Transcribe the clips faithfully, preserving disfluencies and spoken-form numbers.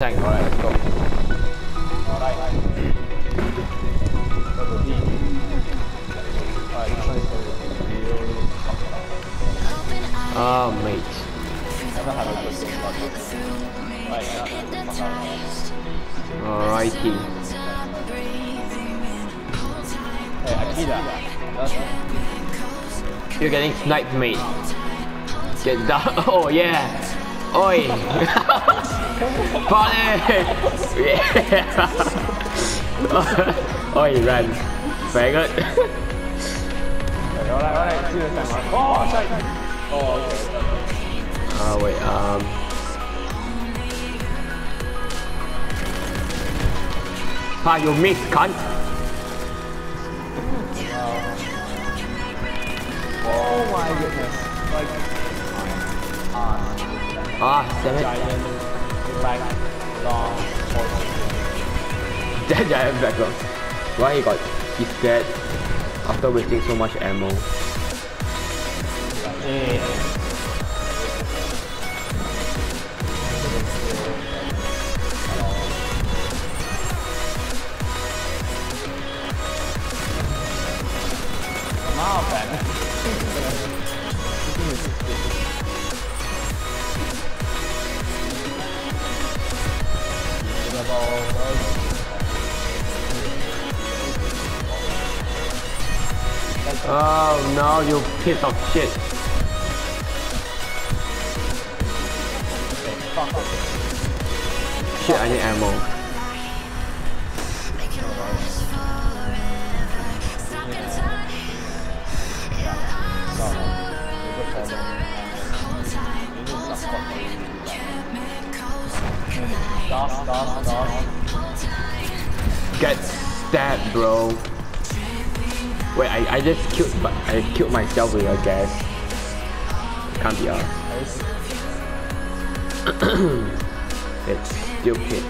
Tank, alright, let's go. Alright. Ah, mate. Alrighty. You're getting sniped, mate. Get down. Oh, yeah. Oi. Party! Yeah! Oh, he ran. Very good. Alright, alright, see the time. Oh, sorry! Oh, okay. Ah, wait, um... Pa, you missed, cunt! Oh my goodness. Like... Ah, ah damn it. Back long that giant backlog. Why he got he's scared after wasting so much ammo. Hey. Come on, man. Oh no, you piece of shit. Shit, I need ammo. Get stabbed, bro. Wait, I, I just killed but I killed myself with a gas. Can't be arsed. It's stupid.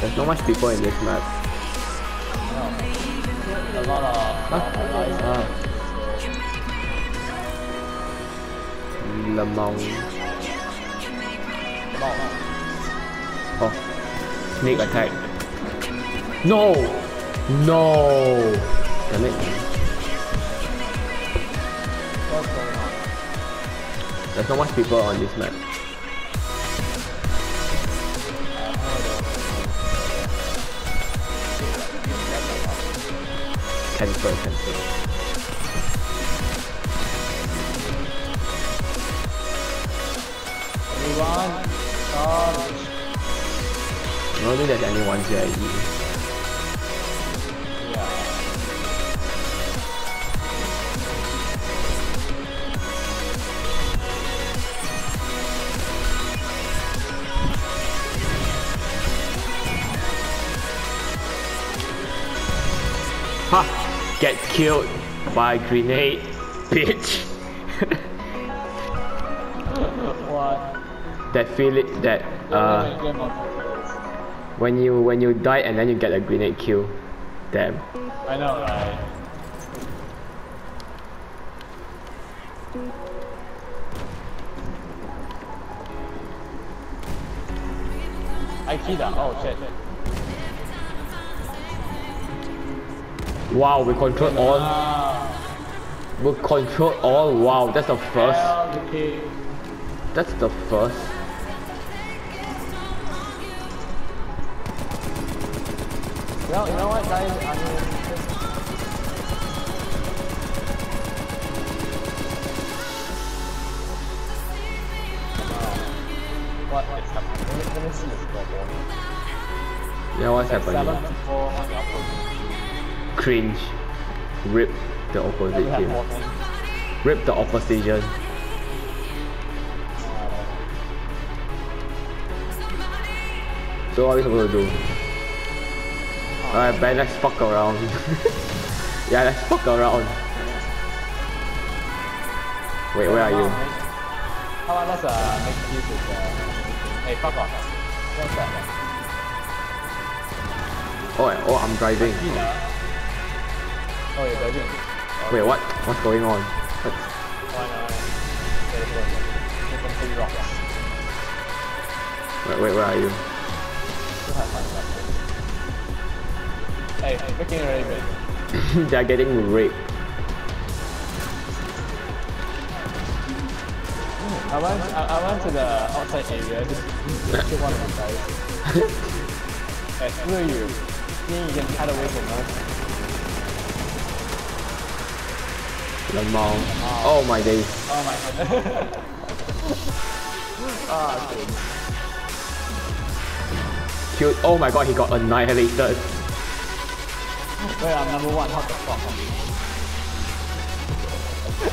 There's not much people in this map. No. A lot of huh? ah. Lemon. Oh, snake attack. No, no. Damn it. There's not much people on this map. Cancel, cancel. Anyone? I don't think there's anyone here either. Ha! Get killed by grenade, bitch! What? That feeling that uh when you when you die and then you get a grenade kill. Damn. I know, right? Aikida, oh shit. Wow, we control all. We control all. Wow, that's the first. That's the first. Well, you know what, guys? I mean, what? Let me see the scoreboard. Yeah, what's happening? Cringe. Rip the opposite team. Rip the opposition. So what are we supposed to do? Alright, man, let's fuck around. Yeah, let's fuck around. Wait, where are you? How about let's uh, make use of uh... Hey, fuck off. What's that? Oh, oh, I'm driving. Oh, you're dodging. Okay. Wait, what? What's going on? What? One, uh, there's one. There's one big rock. Wait, wait, where are you? Hey, freaking rape. They're getting raped. I went, I, I went to the outside area, just kill one of the guys. Hey, screw you. Then you can cut away from us. The mom. Oh my days. Oh my god. Ah, dude. Oh my god, he got annihilated. Well, I'm number one, what the fuck? You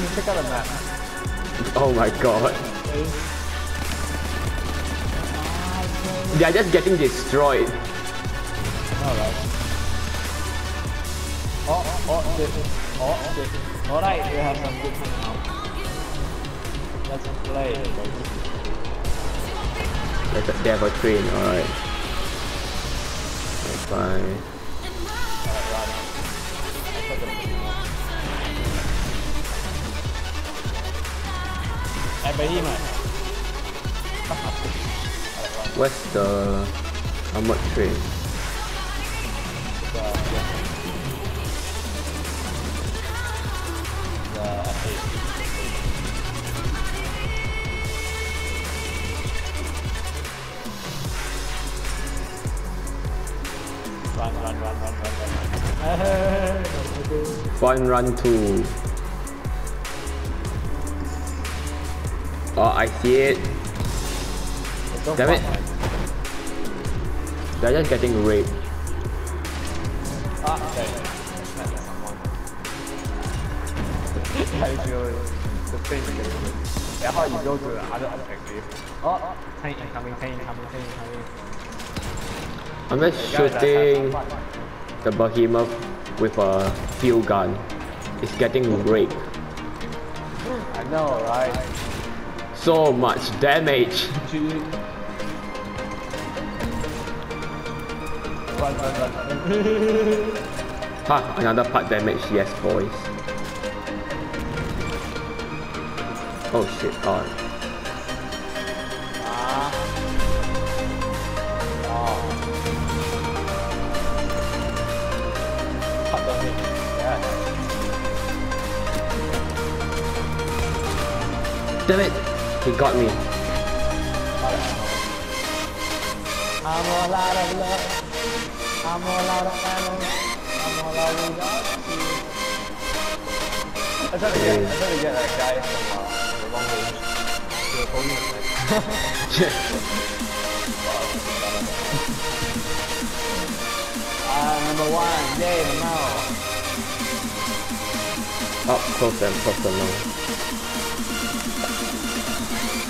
can check out the map. Oh my god. They are just getting destroyed. Alright. Oh, oh, this is, oh, this is. Alright, we have some good things now. Let's play. Let's, they have a train, alright. Bye. Where's the armored train? The, the, run, run, run, run, run, run. Fun run two. Oh, I see it. Damn it. They're just getting raped. Ah, okay. The train is getting raped. That's how you go to the other objective. Oh, train incoming, train incoming, train incoming. I'm just shooting the behemoth with a field gun. It's getting raped. I know, right? So much damage. Run, run, run. Ha, another part damage, yes boys. Oh shit, on. Ah. Oh. Part damage, yeah. Damn it! He got me. I'm all out of love. I'm all out of ammo. I'm all out of love. I tried to get, I tried to get that guy from uh, the wrong range. He was holding his neck. Ah, number one, yay, now. Oh, close them, close them now.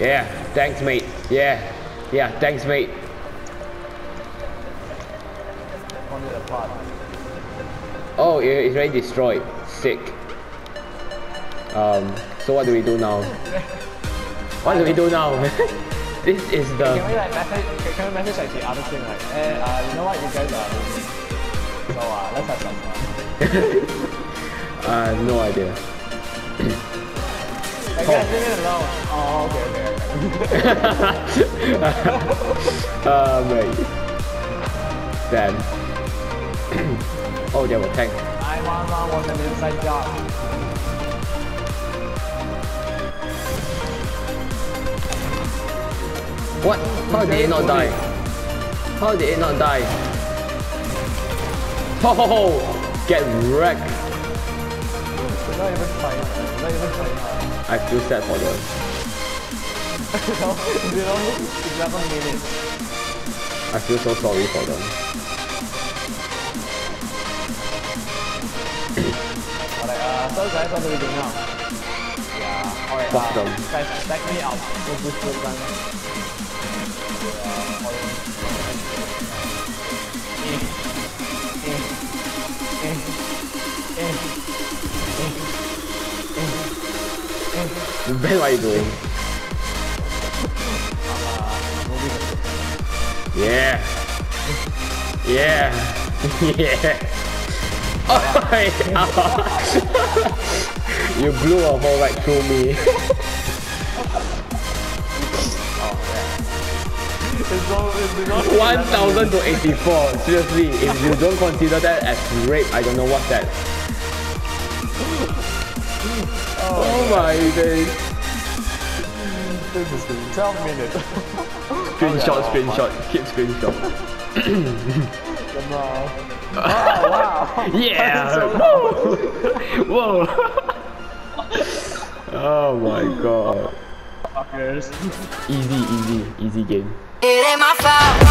Yeah, thanks mate. Yeah, yeah, thanks mate. Oh, it's already destroyed. Sick. Um, so what do we do now? What do we do now? This is the. Can we like message? Can we message like the other thing like, eh, uh, you know what, you guys are losing. So uh, let's have some fun. I have no idea. I guess leave it alone. Oh, okay, okay. Oh, mate. Damn. Oh, there were tanks. nine one one was an inside job. What? How did it not die? How did it not die? Ho ho ho! Get wrecked! We're not even trying. We're not even trying. I feel sad for them. No, they don't, they don't mean it. I feel so sorry for them. Alright, uh, so guys, what do we do now? Yeah, Alright, uh, guys, back me up. We'll boost your gun. In. In. In. In. In. In. Ben, what are you doing? Yeah! Yeah! Yeah! Oh my god! You blew a hole right through me. one thousand to eighty-four, seriously, if you don't consider that as rape, I don't know what's that. Oh, oh my god. This is the twelve minutes. Screenshot, screenshot, keep screenshot. Oh, wow. Yeah! Whoa! Whoa! Oh my god. Easy, easy, easy game. It ain't my fault.